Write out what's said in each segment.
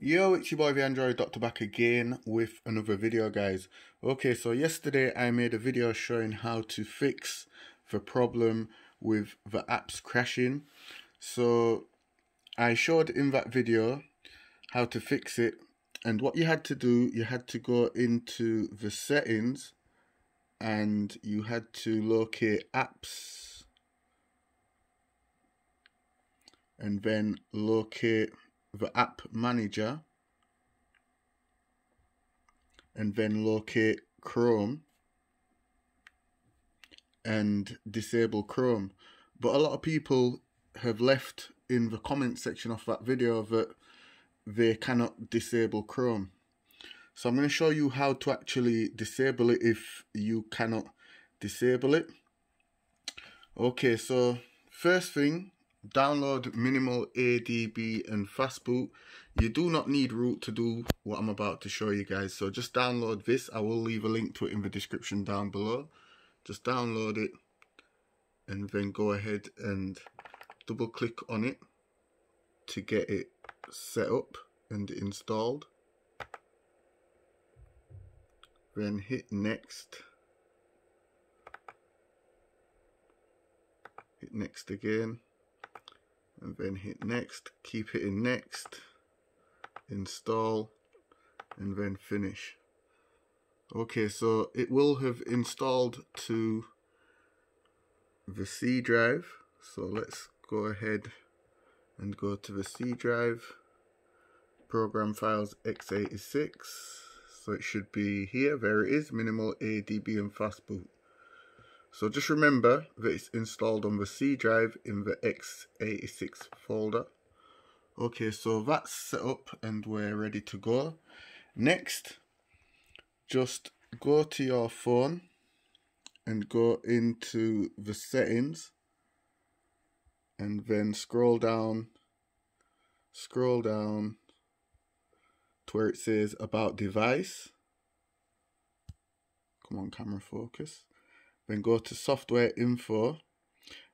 Yo, it's your boy the Android Doctor back again with another video, guys. Okay, so yesterday I made a video showing how to fix the problem with the apps crashing. So I showed in that video how to fix it, and what you had to do, you had to go into the settings and you had to locate apps and then locate the app manager and then locate Chrome and disable Chrome. But a lot of people have left in the comment section of that video that they cannot disable Chrome. So I'm going to show you how to actually disable it if you cannot disable it. Okay, so first thing, download Minimal ADB and Fastboot. You do not need root to do what I'm about to show you guys. So just download this. I will leave a link to it in the description down below. Just download it and then go ahead and double click on it to get it set up and installed. Then hit next. Hit next again. And then hit next, keep hitting next, install, and then finish. Okay, so it will have installed to the C drive. So let's go ahead and go to the C drive, program files x86. So it should be here, there it is, Minimal ADB and Fastboot. So just remember that it's installed on the C drive in the x86 folder. Okay, so that's set up and we're ready to go. Next, just go to your phone and go into the settings and then scroll down to where it says about device. Come on, camera focus. Then go to software info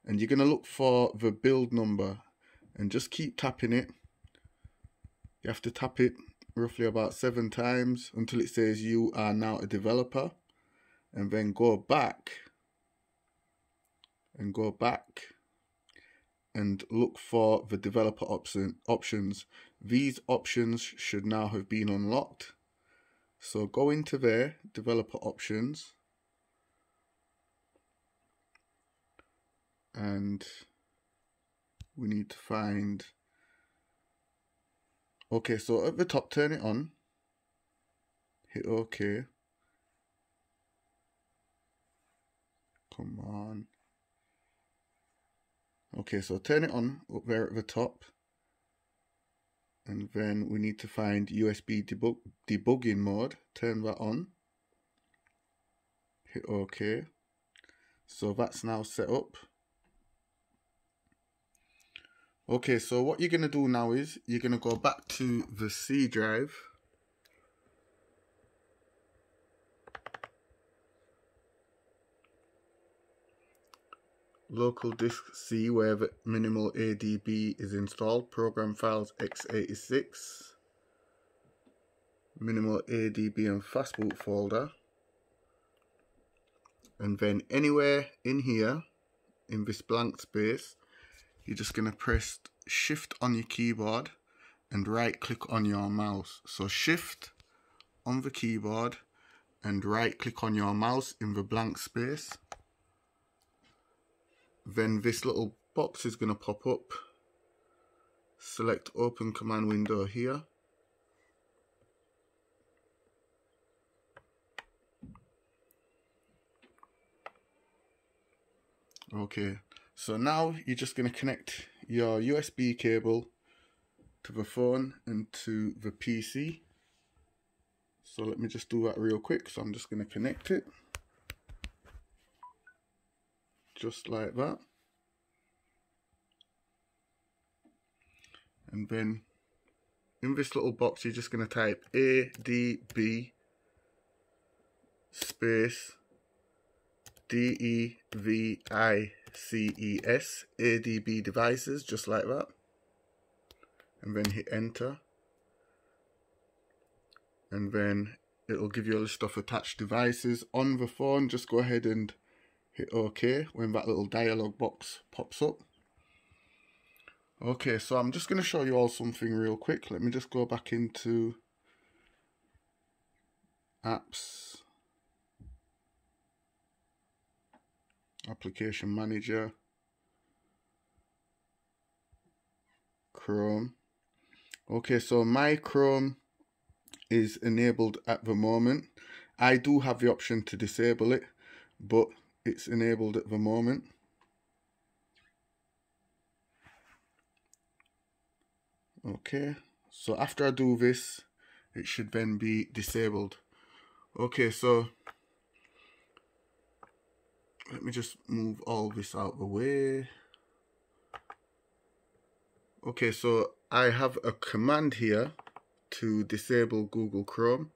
and you're going to look for the build number and just keep tapping it. You have to tap it roughly about 7 times until it says you are now a developer, and then go back and look for the developer options. These options should now have been unlocked. So go into there, developer options, and we need to find, okay, so at the top turn it on, hit OK, come on, okay, so turn it on up there at the top, and then we need to find USB debugging mode, turn that on, hit OK, so that's now set up. Okay, so what you're going to do now is you're going to go back to the C drive. Local disk C where the Minimal ADB is installed. Program files x86. Minimal ADB and Fastboot folder. And then anywhere in here, in this blank space, you're just going to press shift on your keyboard and right click on your mouse. So shift on the keyboard and right click on your mouse in the blank space. Then this little box is going to pop up. Select open command window here. Okay. So now you're just going to connect your USB cable to the phone and to the PC. So let me just do that real quick. So I'm just going to connect it. Just like that. And then in this little box, you're just going to type ADB space DEVICES, ADB devices, just like that, and then hit enter, and then it'll give you a list of attached devices on the phone. Just go ahead and hit OK when that little dialog box pops up. Okay, so I'm just going to show you all something real quick. Let me just go back into apps, application manager, Chrome. Okay, so my Chrome is enabled at the moment. I do have the option to disable it, but it's enabled at the moment. Okay, so after I do this, it should then be disabled. Okay, so let me just move all this out of the way. Okay, so I have a command here to disable Google Chrome.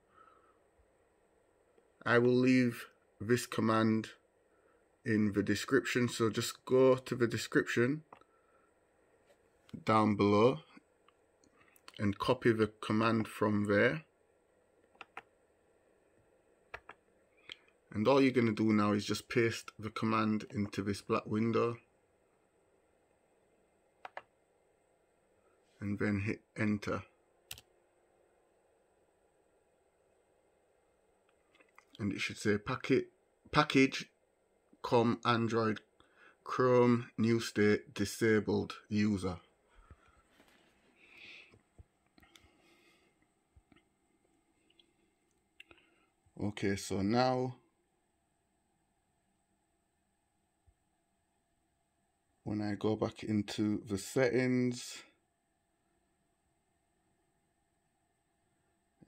I will leave this command in the description, so just go to the description down below and copy the command from there. And all you're going to do now is just paste the command into this black window and then hit enter. And it should say package.com Android Chrome new state disabled user. Okay, so now when I go back into the settings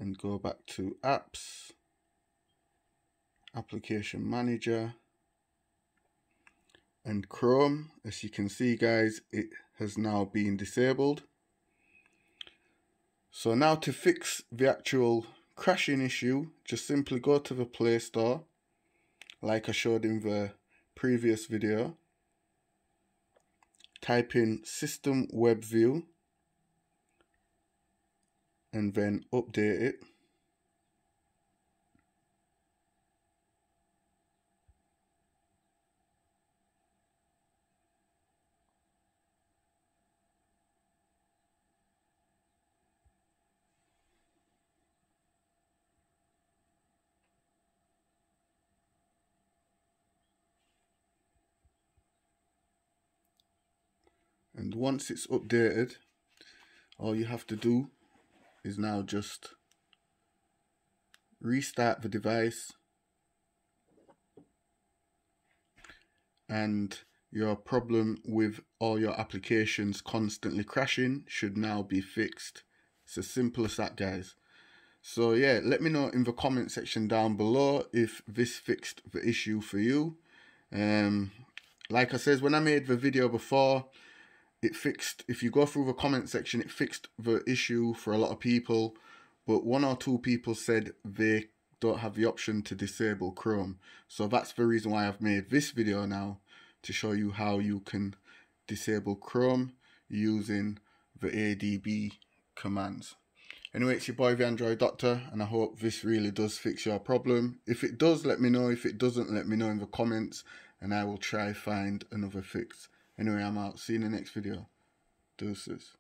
and go back to apps, application manager and Chrome, as you can see guys, it has now been disabled. So now to fix the actual crashing issue, just simply go to the Play Store like I showed in the previous video, type in System Webview and then update it. And once it's updated, all you have to do is now just restart the device and your problem with all your applications constantly crashing should now be fixed. It's as simple as that guys. So yeah, let me know in the comment section down below if this fixed the issue for you. Like I said, when I made the video before, it fixed, if you go through the comment section, it fixed the issue for a lot of people, but 1 or 2 people said they don't have the option to disable Chrome. So that's the reason why I've made this video now, to show you how you can disable Chrome using the ADB commands. Anyway, it's your boy the Android Doctor, and I hope this really does fix your problem. If it does, let me know. If it doesn't, let me know in the comments and I will try find another fix. Anyway, I'm out. See you in the next video. Deuces.